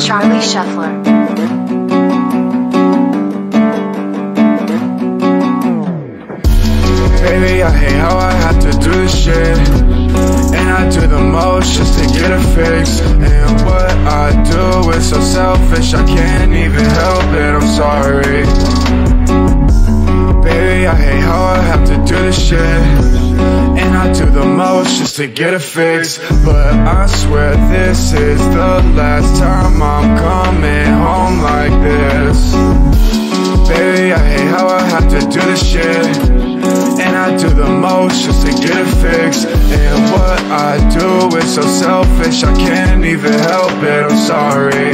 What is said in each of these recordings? Charlie Shuffler. Baby, I hate how I have to do this shit, and I do the most just to get a fix. And what I do is so selfish, I can't even help it, I'm sorry. Baby, I hate how I have to do this shit, and I do the most just to get a fix. But I swear this is the last time I'm coming home like this. Baby, I hate how I have to do this shit, and I do the most just to get it fixed. And what I do is so selfish, I can't even help it, I'm sorry.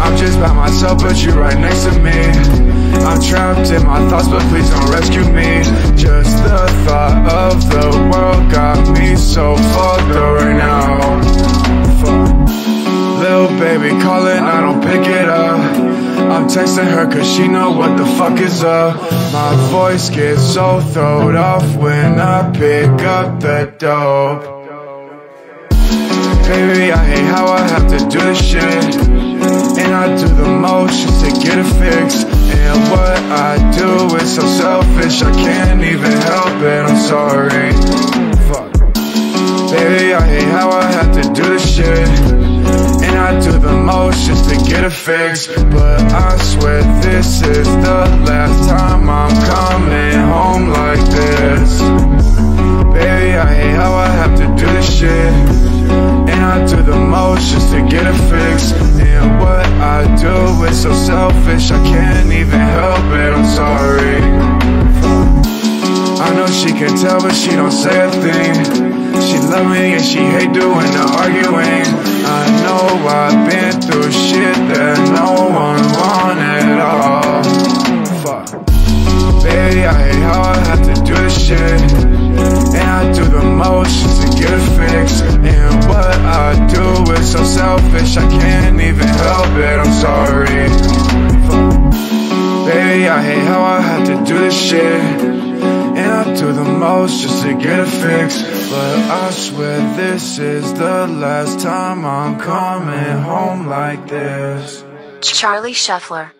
I'm just by myself, but you're right next to me. I'm trapped in my thoughts, but please don't rescue me. Just the thought of the world got me so fucked up right now. Fuck. Little baby calling, I don't pick it up. I'm texting her cause she know what the fuck is up. My voice gets so throwed off when I pick up the dope. Baby, I hate how I have to do this shit, and I do the most just to get it fixed. And what I do is so selfish, I can't even help it, I'm sorry. Fuck. Baby, I hate how I have to do this shit, and I do the most just to get it fixed. But I swear this is the last time I'm coming home like this. Baby, I hate how I have to do this shit, and I do the most just to get it fixed. And what I do is so selfish, I can't even help it, I'm sorry. I know she can tell, but she don't say a thing. She love me and she hate doing the arguing. I know I've been through shit that no one wanted at all. Fuck. Baby, I hate how I have to do this shit, and I do the most just to get it fixed. And what I do is so selfish, I can't even help it, I'm sorry. Fuck. Baby, I hate how I have to do this shit, and I do the most just to get it fixed. But I swear this is the last time I'm coming home like this. Charlie Shuffler.